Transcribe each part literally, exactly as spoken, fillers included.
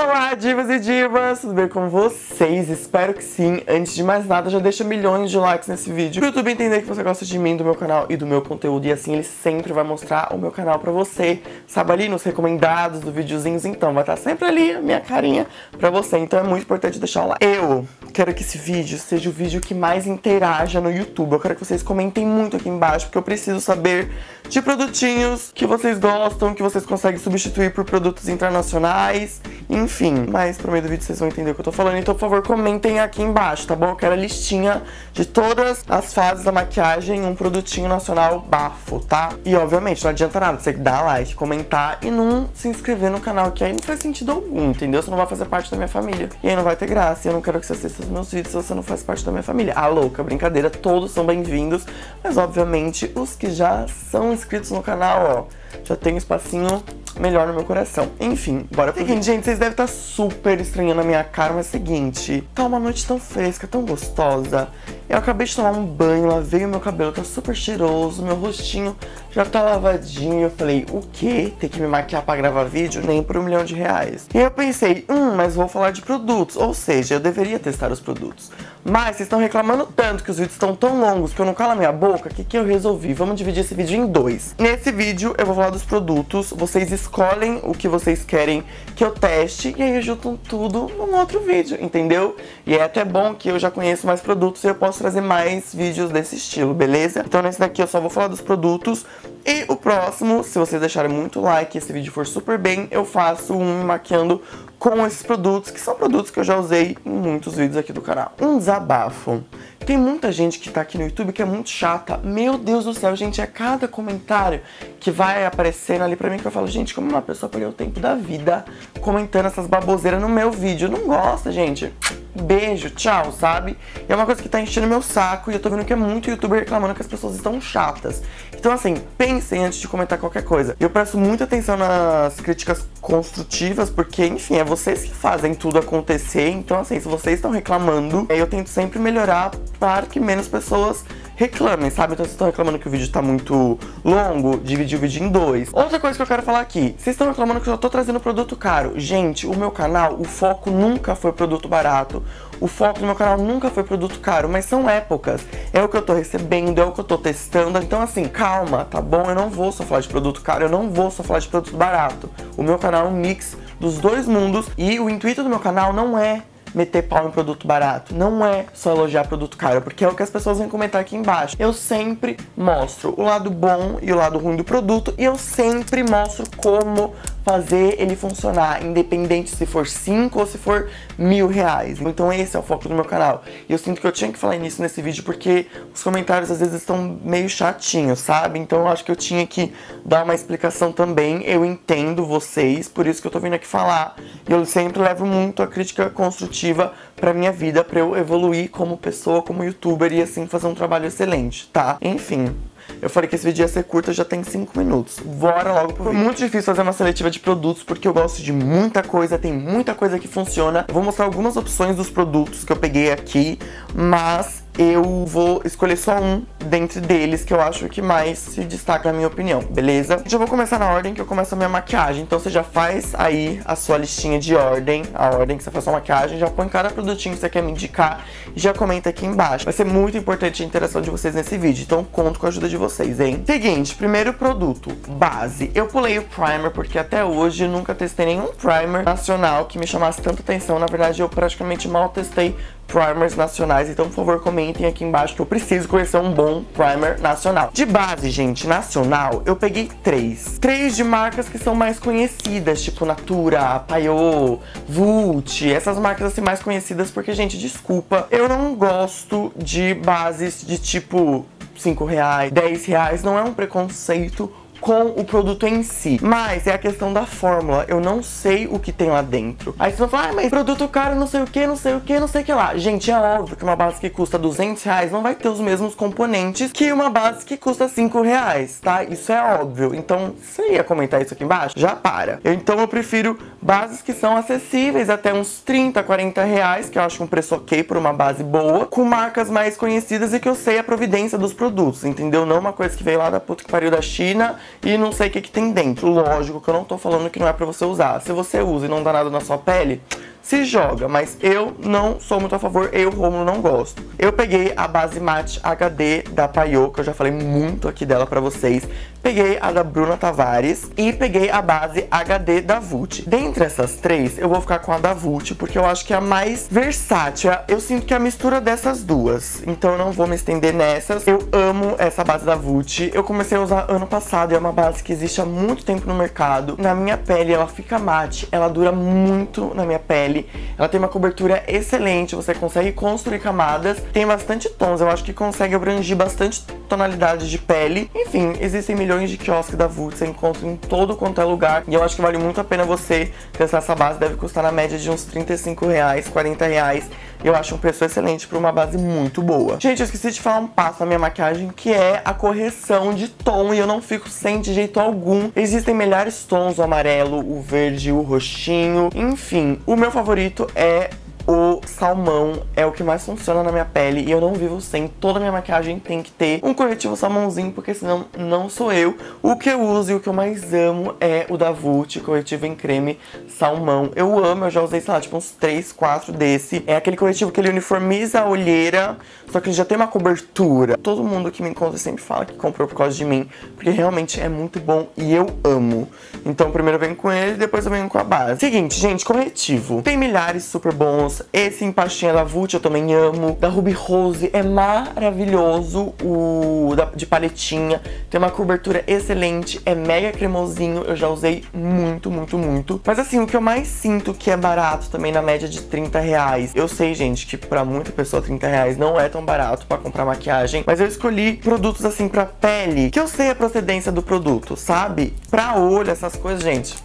Olá, divas e divas! Tudo bem com vocês? Espero que sim. Antes de mais nada, já deixa milhões de likes nesse vídeo pro YouTube entender que você gosta de mim, do meu canal e do meu conteúdo. E assim ele sempre vai mostrar o meu canal pra você. Sabe ali nos recomendados do videozinhos? Então vai estar sempre ali a minha carinha pra você. Então é muito importante deixar o like. Eu quero que esse vídeo seja o vídeo que mais interaja no YouTube. Eu quero que vocês comentem muito aqui embaixo, porque eu preciso saber de produtinhos que vocês gostam, que vocês conseguem substituir por produtos internacionais. Enfim, mas pro meio do vídeo vocês vão entender o que eu tô falando. Então, por favor, comentem aqui embaixo, tá bom? Eu quero a listinha de todas as fases da maquiagem, um produtinho nacional bafo, tá? E, obviamente, não adianta nada você dar like, comentar e não se inscrever no canal, que aí não faz sentido algum, entendeu? Você não vai fazer parte da minha família. E aí não vai ter graça, e eu não quero que você assista os meus vídeos se você não faz parte da minha família. Ah, louca, brincadeira, todos são bem-vindos. Mas, obviamente, os que já são inscritos no canal, ó, já tem um espacinho melhor no meu coração. Enfim, bora pro seguinte, gente, vocês devem estar super estranhando a minha cara, mas é o seguinte, tá uma noite tão fresca, tão gostosa. Eu acabei de tomar um banho, lavei o meu cabelo, tá super cheiroso, meu rostinho já tá lavadinho. Eu falei, o quê? Ter que me maquiar pra gravar vídeo? Nem por um milhão de reais. E eu pensei, hum, mas vou falar de produtos, ou seja, eu deveria testar os produtos. Mas vocês estão reclamando tanto que os vídeos estão tão longos que eu não calo a minha boca, que que eu resolvi? Vamos dividir esse vídeo em dois. Nesse vídeo eu vou falar dos produtos, vocês escolhem o que vocês querem que eu teste e aí juntam tudo num outro vídeo, entendeu? E é até bom que eu já conheço mais produtos e eu posso trazer mais vídeos desse estilo, beleza? Então nesse daqui eu só vou falar dos produtos. E o próximo, se vocês deixarem muito like e esse vídeo for super bem, eu faço um maquiando com esses produtos, que são produtos que eu já usei em muitos vídeos aqui do canal. Um desabafo. Tem muita gente que tá aqui no YouTube que é muito chata. Meu Deus do céu, gente, é cada comentário que vai aparecendo ali pra mim que eu falo, gente, como uma pessoa perdeu o tempo da vida comentando essas baboseiras no meu vídeo. Não gosta, gente. Beijo, tchau, sabe? É uma coisa que tá enchendo meu saco e eu tô vendo que é muito youtuber reclamando que as pessoas estão chatas. Então assim, pensem antes de comentar qualquer coisa. Eu presto muita atenção nas críticas construtivas, porque enfim, é vocês que fazem tudo acontecer. Então assim, se vocês estão reclamando, eu tento sempre melhorar para que menos pessoas reclamem, sabe? Então vocês estão reclamando que o vídeo tá muito longo, dividi o vídeo em dois. Outra coisa que eu quero falar aqui, vocês estão reclamando que eu só tô trazendo produto caro. Gente, o meu canal, o foco nunca foi produto barato. O foco do meu canal nunca foi produto caro, mas são épocas. É o que eu tô recebendo, é o que eu tô testando. Então assim, calma, tá bom? Eu não vou só falar de produto caro, eu não vou só falar de produto barato. O meu canal é um mix dos dois mundos e o intuito do meu canal não é meter pau em produto barato, não é só elogiar produto caro, porque é o que as pessoas vêm comentar aqui embaixo. Eu sempre mostro o lado bom e o lado ruim do produto e eu sempre mostro como fazer ele funcionar, independente se for cinco ou se for mil reais. Então esse é o foco do meu canal. E eu sinto que eu tinha que falar nisso nesse vídeo, porque os comentários às vezes estão meio chatinhos, sabe? Então eu acho que eu tinha que dar uma explicação também. Eu entendo vocês, por isso que eu tô vindo aqui falar. E eu sempre levo muito a crítica construtiva pra minha vida, pra eu evoluir como pessoa, como youtuber e assim fazer um trabalho excelente, tá? Enfim. Eu falei que esse vídeo ia ser curto, já tem cinco minutos. Bora logo pro vídeo. Foi muito difícil fazer uma seletiva de produtos, porque eu gosto de muita coisa, tem muita coisa que funciona. Eu vou mostrar algumas opções dos produtos que eu peguei aqui, mas eu vou escolher só um dentre deles que eu acho que mais se destaca na minha opinião, beleza? Já vou começar na ordem que eu começo a minha maquiagem. Então você já faz aí a sua listinha de ordem, a ordem que você faz a sua maquiagem, já põe cada produtinho que você quer me indicar e já comenta aqui embaixo. Vai ser muito importante a interação de vocês nesse vídeo, então conto com a ajuda de vocês, hein? Seguinte, primeiro produto, base. Eu pulei o primer porque até hoje eu nunca testei nenhum primer nacional que me chamasse tanta atenção. Na verdade, eu praticamente mal testei primers nacionais, então por favor comentem aqui embaixo que eu preciso conhecer um bom primer nacional. De base, gente, nacional, eu peguei três. Três de marcas que são mais conhecidas, tipo Natura, Payot, Vult, essas marcas assim mais conhecidas, porque, gente, desculpa, eu não gosto de bases de tipo cinco reais, dez reais, não é um preconceito com o produto em si, mas é a questão da fórmula, eu não sei o que tem lá dentro. Aí você vai falar, ah, mas produto caro, não sei o que, não sei o que, não sei o que lá. Gente, é óbvio que uma base que custa duzentos reais não vai ter os mesmos componentes que uma base que custa cinco reais, tá? Isso é óbvio. Então, você ia comentar isso aqui embaixo? Já para. Então eu prefiro Bases que são acessíveis até uns trinta, quarenta reais, que eu acho um preço ok por uma base boa, com marcas mais conhecidas e que eu sei a providência dos produtos, entendeu? Não uma coisa que veio lá da puta que pariu da China e não sei o que que tem dentro. Lógico que eu não tô falando que não é pra você usar. Se você usa e não dá nada na sua pele, se joga, mas eu não sou muito a favor, eu, Romulo, não gosto. Eu peguei a base Matte H D da Payot, que eu já falei muito aqui dela pra vocês. Peguei a da Bruna Tavares e peguei a base H D da Vult. Dentre essas três, eu vou ficar com a da Vult, porque eu acho que é a mais versátil. Eu sinto que é a mistura dessas duas, então eu não vou me estender nessas. Eu amo essa base da Vult. Eu comecei a usar ano passado e é uma base que existe há muito tempo no mercado. Na minha pele ela fica mate, ela dura muito na minha pele. Ela tem uma cobertura excelente, você consegue construir camadas, tem bastante tons, eu acho que consegue abranger bastante tonalidade de pele. Enfim, existem milhões de quiosques da Vult, você encontra em todo quanto é lugar, e eu acho que vale muito a pena você testar essa base, deve custar na média de uns trinta e cinco reais, quarenta reais. Eu acho um preço excelente pra uma base muito boa. Gente, eu esqueci de falar um passo na minha maquiagem, que é a correção de tom, e eu não fico sem de jeito algum. Existem milhares de tons, o amarelo, o verde, o roxinho, enfim. O meu favorito é o salmão, é o que mais funciona na minha pele e eu não vivo sem. Toda minha maquiagem tem que ter um corretivo salmãozinho, porque senão não sou eu. O que eu uso e o que eu mais amo é o da Vult, corretivo em creme salmão. Eu amo, eu já usei, sei lá, tipo uns três, quatro desse. É aquele corretivo que ele uniformiza a olheira, só que ele já tem uma cobertura. Todo mundo que me encontra sempre fala que comprou por causa de mim, porque realmente é muito bom e eu amo. Então primeiro eu venho com ele, depois eu venho com a base. Seguinte, gente, corretivo. Tem milhares super bons. Esse em pastinha da Vult eu também amo. Da Ruby Rose é maravilhoso, o da, de paletinha. Tem uma cobertura excelente, é mega cremosinho. Eu já usei muito, muito, muito. Mas assim, o que eu mais sinto que é barato também, na média de trinta reais. Eu sei, gente, que pra muita pessoa trinta reais não é tão barato pra comprar maquiagem. Mas eu escolhi produtos assim pra pele, que eu sei a procedência do produto, sabe? Pra olho, essas coisas, gente,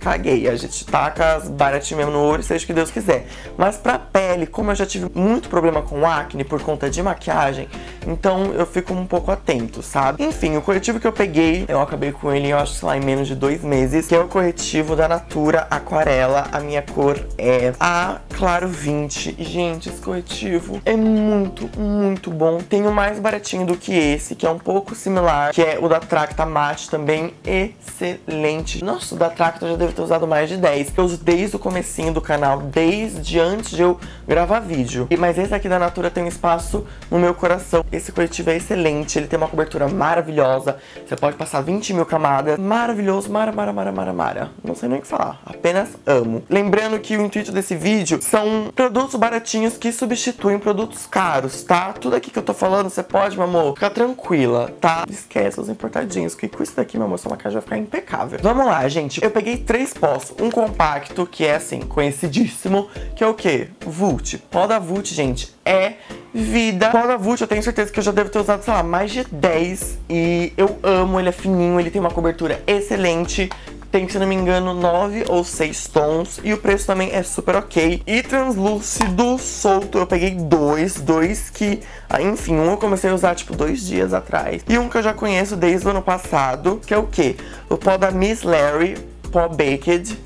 caguei, a gente taca as baratinhas mesmo no olho, seja o que Deus quiser. Mas pra pele, como eu já tive muito problema com acne por conta de maquiagem, então eu fico um pouco atento, sabe? Enfim, o corretivo que eu peguei, eu acabei com ele, eu acho, sei lá, em menos de dois meses, que é o corretivo da Natura Aquarela. A minha cor é a Claro vinte. Gente, esse corretivo é muito, muito bom. Tem o mais baratinho do que esse, que é um pouco similar, que é o da Tracta Matte também, excelente. Nossa, o da Tracta eu já devo ter usado mais de dez, que eu uso desde o comecinho do canal, desde antes de eu gravar vídeo. E, mas esse aqui da Natura tem um espaço no meu coração. Esse corretivo é excelente, ele tem uma cobertura maravilhosa, você pode passar vinte mil camadas, maravilhoso, mara, mara, mara, mara, mara, não sei nem o que falar, apenas amo. Lembrando que o intuito desse vídeo são produtos baratinhos que substituem produtos caros, tá? Tudo aqui que eu tô falando, você pode, meu amor, ficar tranquila, tá? Esquece os importadinhos, que com isso daqui, meu amor, sua maquiagem vai ficar impecável. Vamos lá, gente, eu peguei três pós, um compacto que é assim conhecidíssimo, que é o que? Vult. Pó da Vult, gente, é vida. Pó da Vult eu tenho certeza que eu já devo ter usado, sei lá, mais de dez, e eu amo, ele é fininho, ele tem uma cobertura excelente. Tem, se não me engano, nove ou seis tons. E o preço também é super ok. E translúcido solto, eu peguei dois. Dois que, enfim, um eu comecei a usar, tipo, dois dias atrás. E um que eu já conheço desde o ano passado, que é o que? O pó da Miss Lary, pó Baked.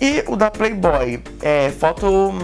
E o da Playboy, é, Photo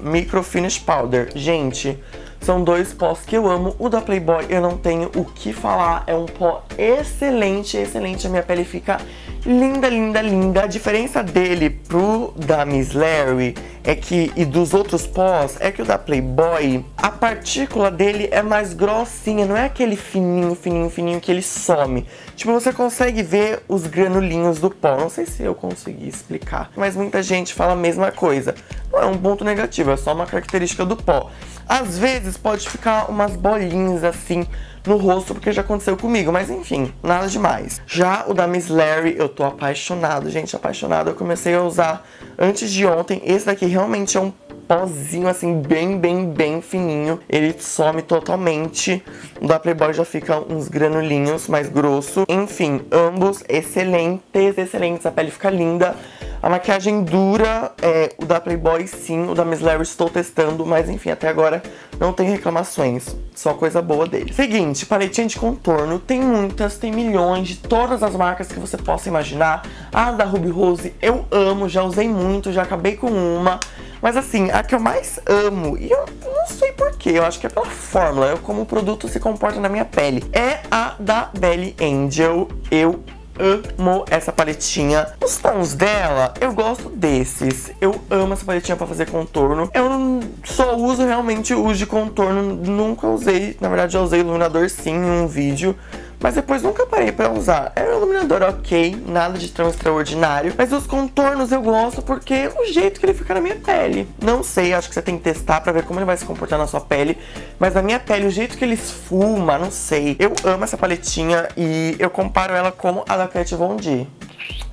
Micro Finish Powder. Gente, são dois pós que eu amo. O da Playboy eu não tenho o que falar, é um pó excelente, excelente. A minha pele fica linda, linda, linda. A diferença dele pro da Miss Lary é que, e dos outros pós, é que o da Playboy, a partícula dele é mais grossinha, não é aquele fininho, fininho, fininho que ele some. Tipo, você consegue ver os granulinhos do pó. Não sei se eu consegui explicar, mas muita gente fala a mesma coisa. Não é um ponto negativo, é só uma característica do pó. Às vezes pode ficar umas bolinhas assim no rosto, porque já aconteceu comigo, mas enfim, nada demais. Já o da Miss Lary, eu tô apaixonado, gente, apaixonado. Eu comecei a usar antes de ontem. Esse daqui realmente é um pozinho assim, bem, bem, bem fininho. Ele some totalmente. O da Playboy já fica uns granulinhos mais grosso. Enfim, ambos excelentes, excelentes. A pele fica linda. A maquiagem dura, é, o da Playboy sim, o da Miss Lary estou testando, mas enfim, até agora não tem reclamações, só coisa boa dele. Seguinte, paletinha de contorno, tem muitas, tem milhões, de todas as marcas que você possa imaginar. A da Ruby Rose eu amo, já usei muito, já acabei com uma, mas assim, a que eu mais amo, e eu não sei porquê, eu acho que é pela fórmula, eu como o produto se comporta na minha pele, é a da Belle Angel, eu amo. Amo essa paletinha. Os tons dela, eu gosto desses. Eu amo essa paletinha pra fazer contorno. Eu não, só uso realmente os de contorno. Nunca usei, na verdade já usei iluminador sim em um vídeo, mas depois nunca parei pra usar. É um iluminador ok, nada de tão extraordinário, mas os contornos eu gosto porque é o jeito que ele fica na minha pele. Não sei, acho que você tem que testar pra ver como ele vai se comportar na sua pele, mas na minha pele, o jeito que ele esfuma, não sei. Eu amo essa paletinha e eu comparo ela com a da Cat Von D.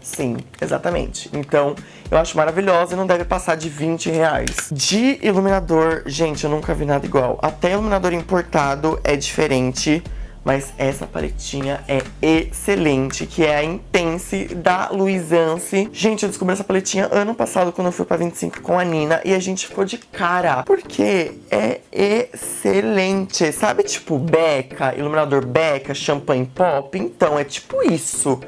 Sim, exatamente. Então, eu acho maravilhosa e não deve passar de vinte reais. De iluminador, gente, eu nunca vi nada igual. Até iluminador importado é diferente, mas essa paletinha é excelente, que é a Intense da Luisance. Gente, eu descobri essa paletinha ano passado, quando eu fui pra vinte e cinco com a Nina, e a gente ficou de cara, porque é excelente. Sabe, tipo, Becca, iluminador Becca, champanhe pop? Então, é tipo isso.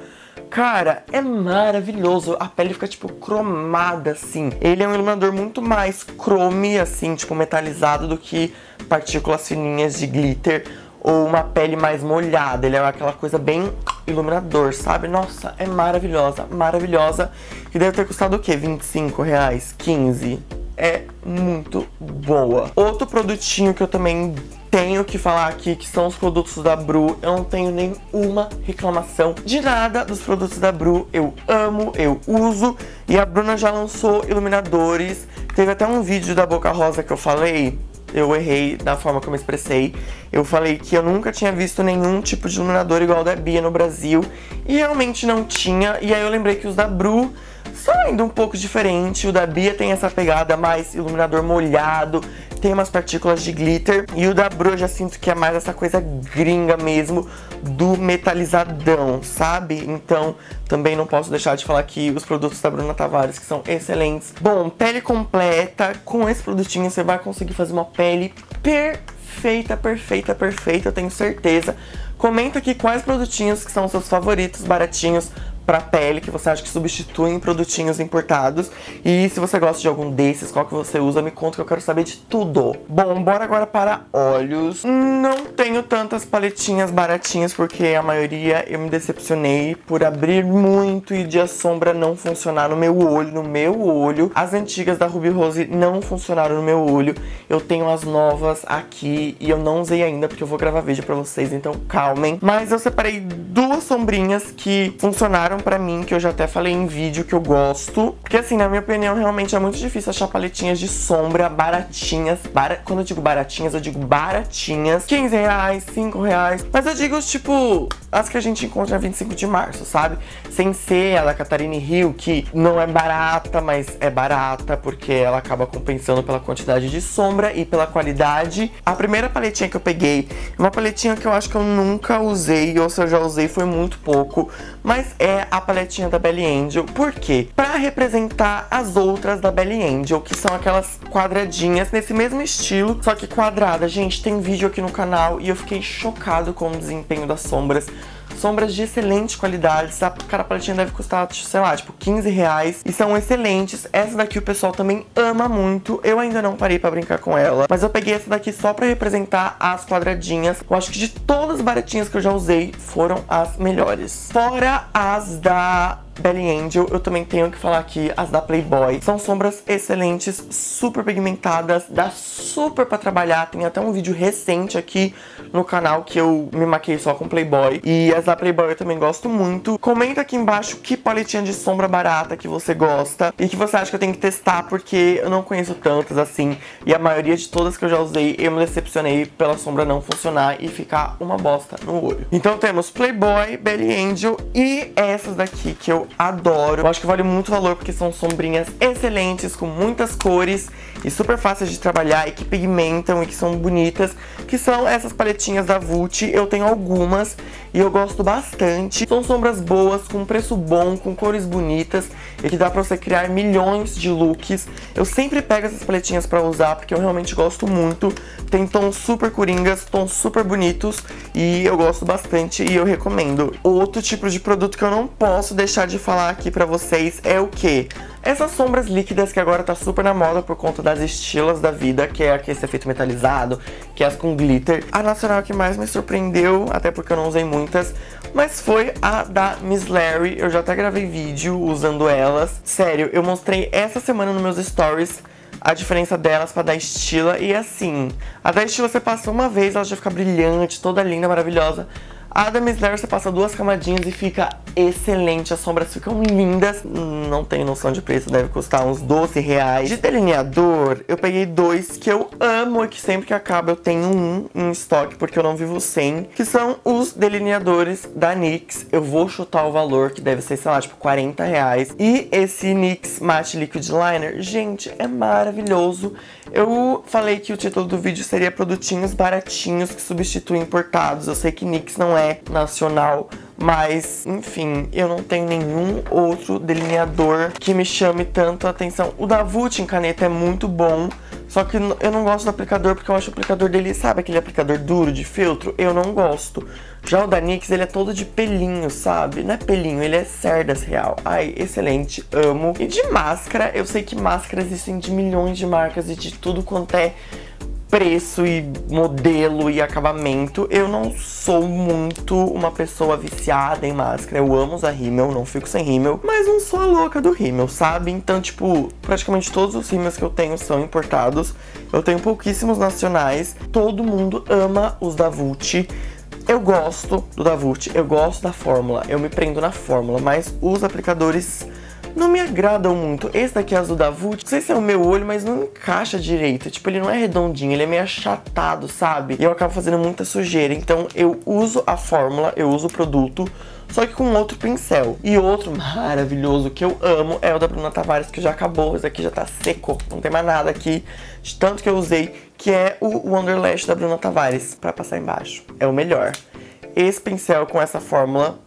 Cara, é maravilhoso. A pele fica, tipo, cromada, assim. Ele é um iluminador muito mais crome, assim, tipo, metalizado, do que partículas fininhas de glitter ou uma pele mais molhada. Ele é aquela coisa bem iluminador, sabe? Nossa, é maravilhosa, maravilhosa. E deve ter custado o quê? vinte e cinco reais? quinze reais? É muito boa. Outro produtinho que eu também tenho que falar aqui, que são os produtos da Bru. Eu não tenho nenhuma reclamação de nada dos produtos da Bru. Eu amo, eu uso. E a Bruna já lançou iluminadores. Teve até um vídeo da Boca Rosa que eu falei. Eu errei da forma como eu me expressei. Eu falei que eu nunca tinha visto nenhum tipo de iluminador igual da Bia no Brasil. E realmente não tinha. E aí eu lembrei que os da Bru são ainda um pouco diferentes. O da Bia tem essa pegada mais iluminador molhado, tem umas partículas de glitter. E o da Bru eu já sinto que é mais essa coisa gringa mesmo, do metalizadão, sabe? Então também não posso deixar de falar aqui os produtos da Bruna Tavares, que são excelentes. Bom, pele completa. Com esse produtinho você vai conseguir fazer uma pele perfeita, perfeita, perfeita, eu tenho certeza. Comenta aqui quais produtinhos que são os seus favoritos, baratinhos, pra pele, que você acha que substituem produtinhos importados. E se você gosta de algum desses, qual que você usa, me conta que eu quero saber de tudo. Bom, bora agora para olhos. Não tenho tantas paletinhas baratinhas, porque a maioria eu me decepcionei por abrir muito e de a sombra não funcionar no meu olho, no meu olho. As antigas da Ruby Rose não funcionaram no meu olho. Eu tenho as novas aqui e eu não usei ainda, porque eu vou gravar vídeo pra vocês, então calmem. Mas eu separei duas sombrinhas que funcionaram pra mim, que eu já até falei em vídeo que eu gosto, porque assim, na minha opinião, realmente é muito difícil achar paletinhas de sombra baratinhas, bar... quando eu digo baratinhas eu digo baratinhas, quinze reais, cinco reais, mas eu digo tipo as que a gente encontra vinte e cinco de março, sabe? Sem ser a da Catarine Hill, que não é barata, mas é barata porque ela acaba compensando pela quantidade de sombra e pela qualidade. A primeira paletinha que eu peguei, uma paletinha que eu acho que eu nunca usei, ou se eu já usei foi muito pouco, mas é a paletinha da Belle Angel. Por quê? Pra representar as outras da Belle Angel, que são aquelas quadradinhas nesse mesmo estilo, só que quadrada. Gente, tem vídeo aqui no canal e eu fiquei chocado com o desempenho das sombras. Sombras de excelente qualidade. Essa cara paletinha deve custar, sei lá, tipo quinze reais. E são excelentes. Essa daqui o pessoal também ama muito. Eu ainda não parei pra brincar com ela, mas eu peguei essa daqui só pra representar as quadradinhas. Eu acho que de todas as baratinhas que eu já usei, foram as melhores. Fora as da Belle Angel, eu também tenho que falar aqui as da Playboy. São sombras excelentes, super pigmentadas, dá super pra trabalhar. Tem até um vídeo recente aqui no canal que eu me maquei só com Playboy. E as da Playboy eu também gosto muito. Comenta aqui embaixo que paletinha de sombra barata que você gosta e que você acha que eu tenho que testar, porque eu não conheço tantas assim. E a maioria de todas que eu já usei, eu me decepcionei pela sombra não funcionar e ficar uma bosta no olho. Então temos Playboy, Belle Angel e essas daqui que eu adoro. Eu acho que vale muito valor, porque são sombrinhas excelentes, com muitas cores e super fáceis de trabalhar, e que pigmentam e que são bonitas, que são essas paletinhas da Vult. Eu tenho algumas e eu gosto bastante. São sombras boas, com preço bom, com cores bonitas e que dá pra você criar milhões de looks. Eu sempre pego essas paletinhas pra usar porque eu realmente gosto muito. Tem tons super coringas, tons super bonitos e eu gosto bastante e eu recomendo. Outro tipo de produto que eu não posso deixar de falar aqui pra vocês é o quê? Essas sombras líquidas que agora tá super na moda por conta das Estilas da vida, que é esse efeito metalizado, que é as com glitter. A nacional que mais me surpreendeu, até porque eu não usei muitas, mas foi a da Miss Lary. Eu já até gravei vídeo usando elas. Sério, eu mostrei essa semana nos meus stories a diferença delas pra da Estila. E assim, a da Estila você passa uma vez, ela já fica brilhante, toda linda, maravilhosa. A da Miss Lary você passa duas camadinhas e fica excelente, as sombras ficam lindas. Não tenho noção de preço, deve custar uns doze reais. De delineador, eu peguei dois que eu amo e que sempre que acaba eu tenho um em estoque, porque eu não vivo sem, que são os delineadores da nix. Eu vou chutar o valor, que deve ser, sei lá, tipo quarenta reais. E esse nix Matte Liquid Liner, gente, é maravilhoso. Eu falei que o título do vídeo seria produtinhos baratinhos que substituem importados. Eu sei que nix não é nacional, mas enfim, eu não tenho nenhum outro delineador que me chame tanto a atenção. O da Vult em caneta é muito bom, só que eu não gosto do aplicador, porque eu acho o aplicador dele, sabe aquele aplicador duro de filtro? Eu não gosto. Já o da nix, ele é todo de pelinho, sabe? Não é pelinho, ele é cerdas real. Ai, excelente, amo. E de máscara, eu sei que máscaras existem de milhões de marcas e de tudo quanto é preço e modelo e acabamento. Eu não sou muito uma pessoa viciada em máscara. Eu amo usar rímel, não fico sem rímel, mas não sou a louca do rímel, sabe? Então, tipo, praticamente todos os rímels que eu tenho são importados. Eu tenho pouquíssimos nacionais. Todo mundo ama os da Vult. Eu gosto do da Vult, eu gosto da fórmula, eu me prendo na fórmula, mas os aplicadores não me agradam muito. Esse daqui é azul da Vult. Não sei se é o meu olho, mas não encaixa direito. Tipo, ele não é redondinho, ele é meio achatado, sabe? E eu acabo fazendo muita sujeira. Então eu uso a fórmula, eu uso o produto, só que com outro pincel. E outro maravilhoso que eu amo é o da Bruna Tavares, que já acabou. Esse aqui já tá seco, não tem mais nada aqui, de tanto que eu usei, que é o Wonder Lash da Bruna Tavares, pra passar embaixo. É o melhor. Esse pincel com essa fórmula,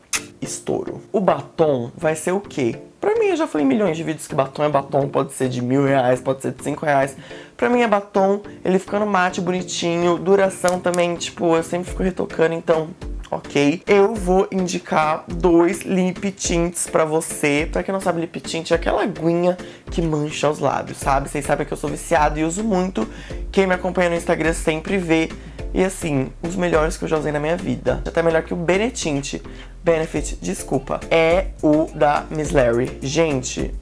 estouro. O batom vai ser o quê? Pra mim, eu já falei em milhões de vídeos que batom é batom, pode ser de mil reais, pode ser de cinco reais. Pra mim é batom, ele ficando mate, bonitinho, duração também, tipo, eu sempre fico retocando, então, ok. Eu vou indicar dois lip tints pra você. Pra quem não sabe, lip tint é aquela aguinha que mancha os lábios, sabe? Vocês sabem que eu sou viciado e uso muito. Quem me acompanha no Instagram sempre vê. E assim, os melhores que eu já usei na minha vida. Até melhor que o Benetint. Benefit, desculpa. É o da Miss Lary. Gente,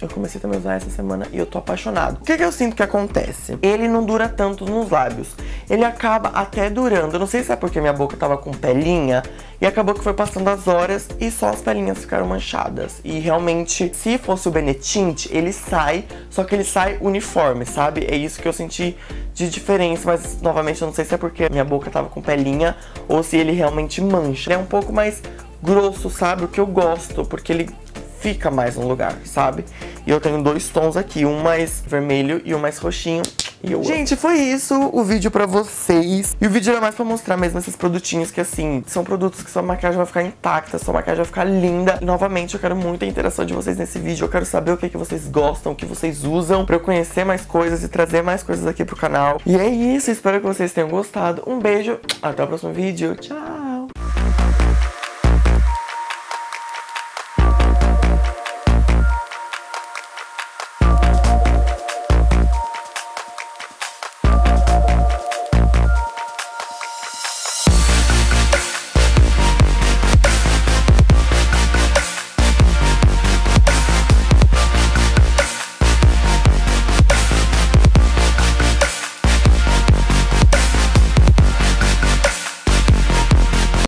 eu comecei também a usar essa semana e eu tô apaixonado. O que que eu sinto que acontece? Ele não dura tanto nos lábios. Ele acaba até durando. Eu não sei se é porque minha boca tava com pelinha e acabou que foi passando as horas e só as pelinhas ficaram manchadas. E realmente, se fosse o Benetint, ele sai, só que ele sai uniforme, sabe? É isso que eu senti de diferença, mas novamente eu não sei se é porque minha boca tava com pelinha ou se ele realmente mancha. Ele é um pouco mais grosso, sabe? O que eu gosto, porque ele fica mais no lugar, sabe? E eu tenho dois tons aqui, um mais vermelho e um mais roxinho. E eu... Gente, foi isso o vídeo pra vocês. E o vídeo era mais pra mostrar mesmo esses produtinhos que, assim, são produtos que sua maquiagem vai ficar intacta, sua maquiagem vai ficar linda. E, novamente, eu quero muita interação de vocês nesse vídeo. Eu quero saber o que, é que vocês gostam, o que vocês usam, pra eu conhecer mais coisas e trazer mais coisas aqui pro canal. E é isso, espero que vocês tenham gostado. Um beijo, até o próximo vídeo, tchau!